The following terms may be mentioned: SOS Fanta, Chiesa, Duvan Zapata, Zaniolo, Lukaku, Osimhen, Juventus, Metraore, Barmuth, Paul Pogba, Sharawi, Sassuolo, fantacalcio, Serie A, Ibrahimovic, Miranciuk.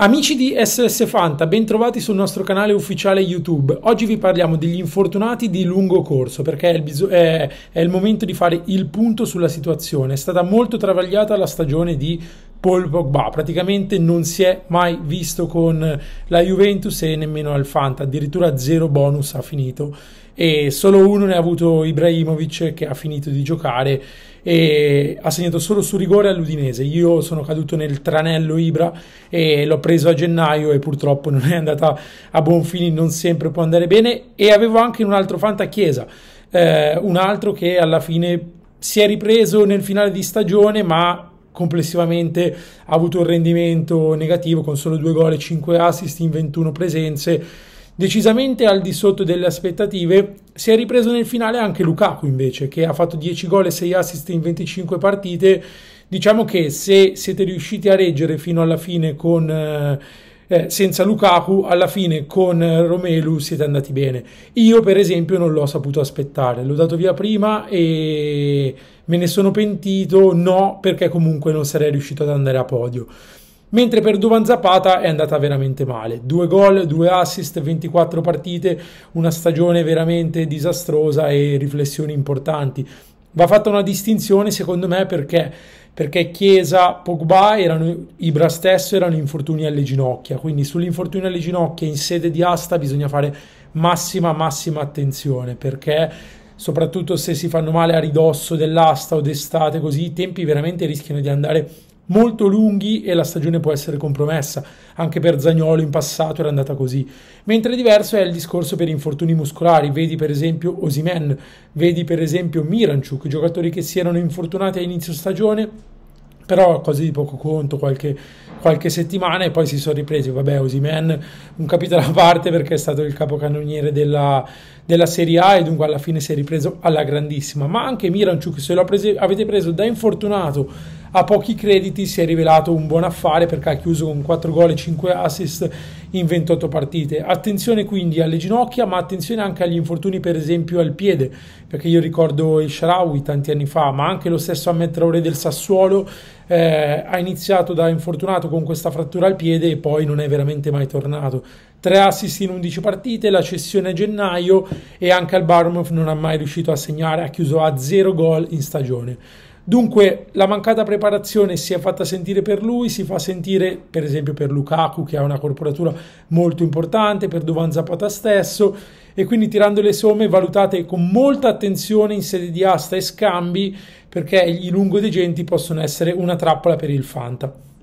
Amici di SS Fanta, bentrovati sul nostro canale ufficiale YouTube. Oggi vi parliamo degli infortunati di lungo corso, perché è il momento di fare il punto sulla situazione. È stata molto travagliata la stagione di Paul Pogba, praticamente non si è mai visto con la Juventus e nemmeno al Fanta, addirittura 0 bonus ha finito e solo uno ne ha avuto, Ibrahimovic, che ha finito di giocare e ha segnato solo su rigore all'Udinese. Io sono caduto nel tranello Ibra e l'ho preso a gennaio e purtroppo non è andata a buon fine, non sempre può andare bene. E avevo anche un altro Fanta, Chiesa, un altro che alla fine si è ripreso nel finale di stagione ma complessivamente ha avuto un rendimento negativo con solo 2 gol e 5 assist in 21 presenze, decisamente al di sotto delle aspettative. Si è ripreso nel finale anche Lukaku invece, che ha fatto 10 gol e 6 assist in 25 partite. Diciamo che se siete riusciti a reggere fino alla fine con senza Lukaku, alla fine con Romelu siete andati bene. Io per esempio non l'ho saputo aspettare, l'ho dato via prima e me ne sono pentito, no, perché comunque non sarei riuscito ad andare a podio. Mentre per Duvan Zapata è andata veramente male, 2 gol, 2 assist, 24 partite, una stagione veramente disastrosa e riflessioni importanti. Va fatta una distinzione secondo me perché Chiesa, Pogba, Ibra stesso erano infortuni alle ginocchia, quindi sull'infortunio alle ginocchia in sede di asta bisogna fare massima attenzione, perché soprattutto se si fanno male a ridosso dell'asta o d'estate così i tempi veramente rischiano di andare molto lunghi e la stagione può essere compromessa. Anche per Zaniolo in passato era andata così. Mentre diverso è il discorso per infortuni muscolari, vedi per esempio Osimhen, vedi per esempio Miranciuk, giocatori che si erano infortunati a inizio stagione però cose di poco conto, qualche settimana, e poi si sono ripresi. Vabbè, Osimhen un capitolo a parte perché è stato il capocannoniere della Serie A e dunque alla fine si è ripreso alla grandissima, ma anche Miranciuk, se lo avete preso da infortunato a pochi crediti, si è rivelato un buon affare perché ha chiuso con 4 gol e 5 assist in 28 partite. Attenzione quindi alle ginocchia, ma attenzione anche agli infortuni per esempio al piede, perché io ricordo il Sharawi tanti anni fa, ma anche lo stesso Metraore del Sassuolo ha iniziato da infortunato con questa frattura al piede e poi non è veramente mai tornato. 3 assist in 11 partite, la cessione a gennaio, e anche al Barmuth non ha mai riuscito a segnare, ha chiuso a 0 gol in stagione. Dunque la mancata preparazione si è fatta sentire per lui, si fa sentire per esempio per Lukaku, che ha una corporatura molto importante, per Duvan Zapata stesso, e quindi tirando le somme valutate con molta attenzione in sede di asta e scambi, perché i lungodegenti possono essere una trappola per il Fanta.